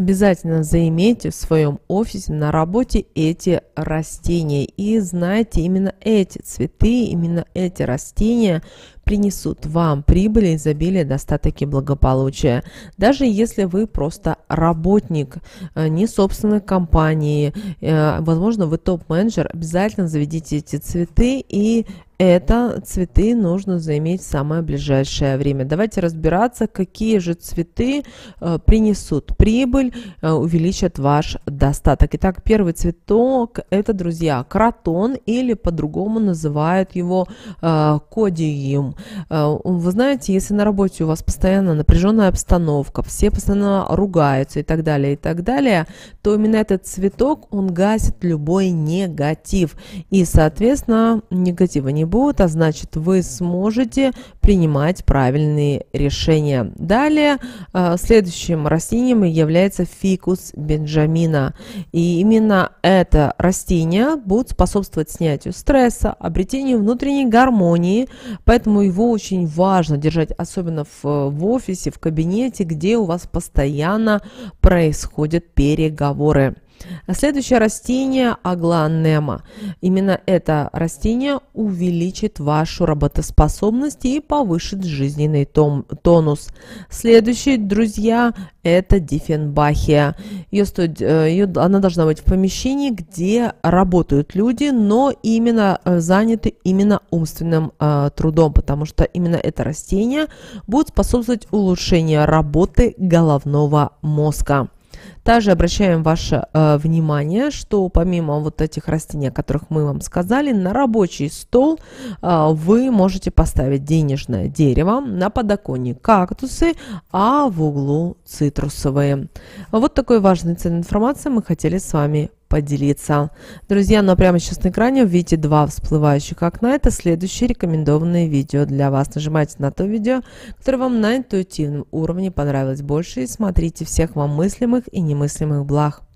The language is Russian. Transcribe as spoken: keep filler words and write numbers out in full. Обязательно заимейте в своем офисе на работе эти растения и знайте, именно эти цветы, именно эти растения принесут вам прибыль, изобилие, достаток и благополучие. Даже если вы просто работник, не собственной компании, возможно, вы топ-менеджер, обязательно заведите эти цветы, и это цветы нужно заиметь в самое ближайшее время. Давайте разбираться, какие же цветы принесут прибыль, увеличат ваш достаток. Итак, первый цветок – это, друзья, кротон, или по-другому называют его кодиум. Вы знаете, если на работе у вас постоянно напряженная обстановка, все постоянно ругаются и так далее, и так далее, то именно этот цветок, он гасит любой негатив. И, соответственно, негатива не будет, а значит, вы сможете принимать правильные решения. Далее, следующим растением является фикус бенджамина. И именно это растение будет способствовать снятию стресса, обретению внутренней гармонии, поэтому его очень важно держать, особенно в, в офисе, в кабинете, где у вас постоянно происходят переговоры. Следующее растение – Агланема. Именно это растение увеличит вашу работоспособность и повышит жизненный тонус. Следующий, друзья, это диффенбахия. Ее стоит, ее, она должна быть в помещении, где работают люди, но именно заняты именно умственным э, трудом, потому что именно это растение будет способствовать улучшению работы головного мозга. Также обращаем ваше э, внимание, что помимо вот этих растений, о которых мы вам сказали, на рабочий стол э, вы можете поставить денежное дерево, на подоконник кактусы, а в углу цитрусовые. Вот такой важной ценной информацией мы хотели с вами поделиться. Друзья, ну а прямо сейчас на экране видите два всплывающих окна. Это следующие рекомендованные видео для вас. Нажимайте на то видео, которое вам на интуитивном уровне понравилось больше, и смотрите всех вам мыслимых и немыслимых благ.